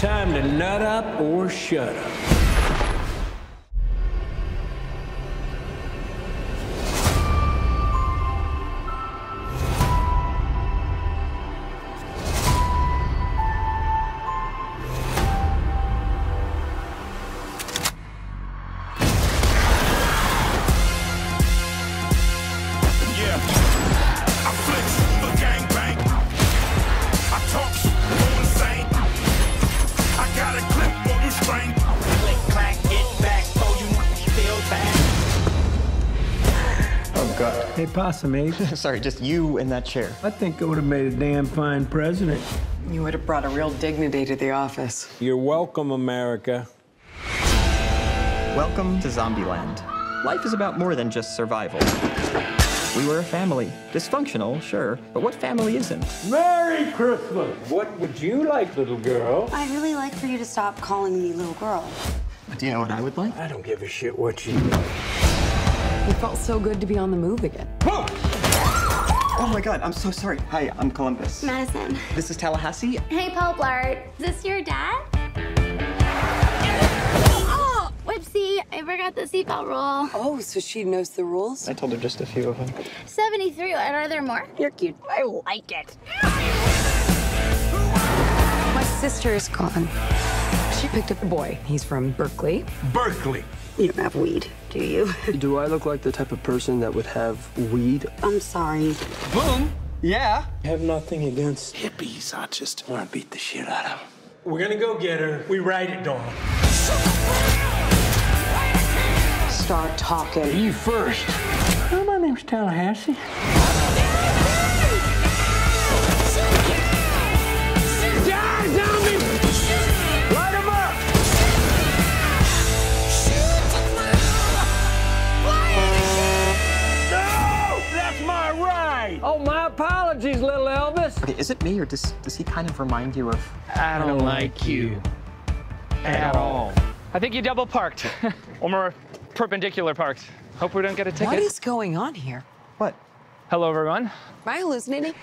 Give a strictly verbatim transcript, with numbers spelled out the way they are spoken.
time to nut up or shut up. Hey, Possum Ape. Sorry, just you in that chair. I think I would have made a damn fine president. You would have brought a real dignity to the office. You're welcome, America. Welcome to Zombieland. Life is about more than just survival. We were a family. Dysfunctional, sure, but what family isn't? Merry Christmas! What would you like, little girl? I'd really like for you to stop calling me little girl. Do you know what I would like? I don't give a shit what you do. It felt so good to be on the move again. Whoa! Oh my God, I'm so sorry. Hi, I'm Columbus. Madison. This is Tallahassee. Hey, Paul Blart. Is this your dad? Oh, whoopsie, I forgot the seatbelt rule. Oh, so she knows the rules? I told her just a few of them. seventy-three, and are there more? You're cute. I like it. My sister is gone. She picked up a boy. He's from Berkeley. Berkeley. You don't have weed, do you? Do I look like the type of person that would have weed? I'm sorry. Boom! Yeah. I have nothing against hippies. I just want to beat the shit out of them. We're gonna go get her. We ride it, Dawn. Start talking. You first. Well, my name's Tallahassee. Oh, my apologies, little Elvis. Okay, is it me, or does, does he kind of remind you of... I don't, I don't like you at all. I think you double parked, or more perpendicular parked. Hope we don't get a ticket. What is going on here? What? Hello, everyone. Am I hallucinating?